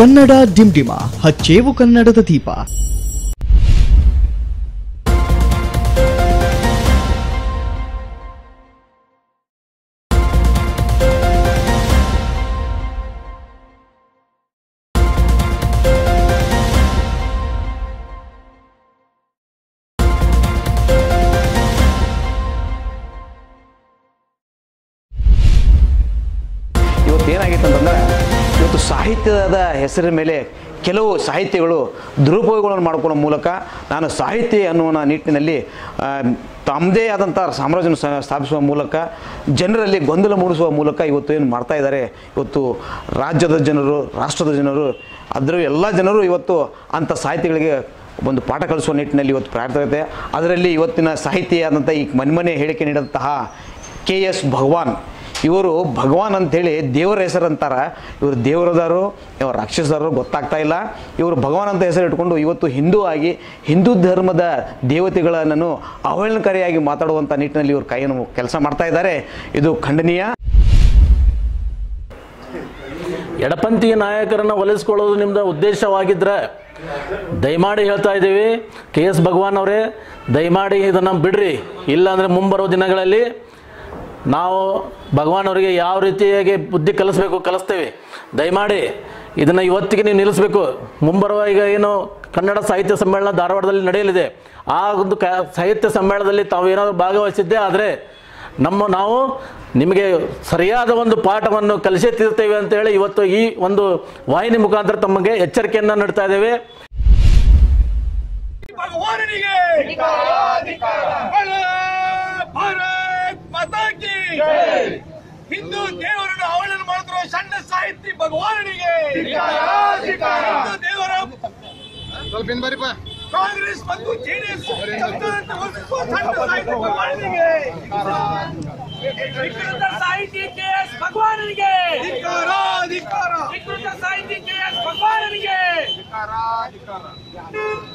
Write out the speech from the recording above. ಕನ್ನಡ ಡಿಂಡಿಮ ಹಚ್ಚೇವು ಕನ್ನಡದ ದೀಪ ಸಾಹಿತ್ಯದ ಹೆಸರಿನ ಮೇಲೆ ಕೆಲವು ಸಾಹಿತ್ಯಗಳು ದುರುಪಯೋಗಗಳನ್ನು ಮಾಡಿಕೊಳ್ಳುವ ಮೂಲಕ ನಾನು ಸಾಹಿತ್ಯ ಅನ್ನುವ ನಿಟ್ಟಿನಲ್ಲಿ ತಮ್ಮದೇ ಆದಂತ ಸಾಮ್ರಾಜ್ಯವನ್ನು ಸ್ಥಾಪಿಸುವ ಮೂಲಕ ಜನರಲ್ಲಿ ಗೊಂದಲ ಮೂಡಿಸುವ ಮೂಲಕ ಇವತ್ತು ಏನು ಮಾಡ್ತಾ ಇದ್ದಾರೆ ಇವತ್ತು ರಾಜ್ಯದ ಜನರು ರಾಷ್ಟ್ರದ ಜನರು ಅದರ ಎಲ್ಲ ಜನರು ಇವತ್ತು ಅಂತ ಸಾಹಿತ್ಯಗಳಿಗೆ ಒಂದು ಪಾಠ ಕಲಿಸುವ ನಿಟ್ಟಿನಲ್ಲಿ ಇವತ್ತು ಪ್ರಾರ್ಥನೆ ಅದರಲ್ಲಿ ಇವತ್ತಿನ ಸಾಹಿತ್ಯ ಆದಂತ ಈ ಮನ್ಮನೆ ಹೇಳಿಕೆ ನೀಡಿದಂತಹ ಕೆ.ಎಸ್. ಭಗವಾನ್ ಇವರು ಭಗವಾನ್ ಅಂತ ಹೇಳಿ ದೇವರ ಹೆಸರು ಅಂತಾರ ಇವರು ದೇವರದಾರರು ಇವರು ರಾಕ್ಷಸದಾರರು ಗೊತ್ತಾಗ್ತಾ ಇಲ್ಲ ಇವರು ಭಗವಾನ್ ಅಂತ ಹೆಸರು ಇಟ್ಕೊಂಡು ಇವತ್ತು ಹಿಂದೂ ಆಗಿ ಹಿಂದೂ ಧರ್ಮದ ದೇವತೆಗಳನ್ನು ಅವಹೇಳನಕಾರಿಯಾಗಿ ಮಾತಾಡುವಂತ ನಿಟ್ಟಿನಲ್ಲಿ ಇವರು ಕೈಯನ್ನು ಕೆಲಸ ಮಾಡ್ತಾ ಇದ್ದಾರೆ ಇದು ಖಂಡನೀಯ ಎಡಪಂಥೀಯ ನಾಯಕರನ್ನ ಒಲಿಸಿಕೊಳ್ಳೋದು ನಿಮ್ಮ ಉದ್ದೇಶವಾಗಿದ್ರೆ ದಯಮಾಡಿ ಹೇಳ್ತಾ ಇದ್ದೀವಿ ಕೆ.ಎಸ್. ಭಗವಾನ್ ಅವರೇ ದಯಮಾಡಿ ಇದನ್ನ ಬಿಡ್ರಿ ಇಲ್ಲ ಅಂದ್ರೆ ಮುಂಬರುವ ದಿನಗಳಲ್ಲಿ ನಾವು ಭಗವಾನ್ ಅವರಿಗೆ ಯಾವ ರೀತಿಯಾಗಿ ಬುದ್ಧಿ ಕಲಿಸಬೇಕು ಕಲಿಸ್ತೇವೆ ದಯಮಾಡಿ ಇದನ್ನ ಇವತ್ತಿಗೆ ನೀವು ನಿಲ್ಲಿಸಬೇಕು ಮುಂಬರುವ ಈಗ ಏನು ಕನ್ನಡ ಸಾಹಿತ್ಯ ಸಮ್ಮೇಳನ ಧಾರವಾಡದಲ್ಲಿ ನಡೆಯಲಿದೆ ಆ ಒಂದು ಸಾಹಿತ್ಯ ಸಮ್ಮೇಳನದಲ್ಲಿ ತಾವು ಏನಾದರೂ ಭಾಗವಹಿಸಿದ್ದೆ ಆದರೆ ನಾವು ನಿಮಗೆ ಸರಿಯಾದ ಒಂದು ಪಾಠವನ್ನು ಕಲಿಸೇ ತೀರ್ತೇವೆ ಅಂತ ಹೇಳಿ ಇವತ್ತು ಈ ಒಂದು ವಾಹಿನಿ ಮುಖಾಂತರ ತಮಗೆ ಎಚ್ಚರಿಕೆಯನ್ನು ನೀಡ್ತಾ ಇದ್ದೇವೆ हिंदू देवर अवहेलन सण्ण साहित्य भगवान हिंदू देवर कांग्रेस जेडीएस सण्ण साहित्य भगवान विकृत साहित्य के.एस. भगवान विकृत साहित्य के.एस. भगवान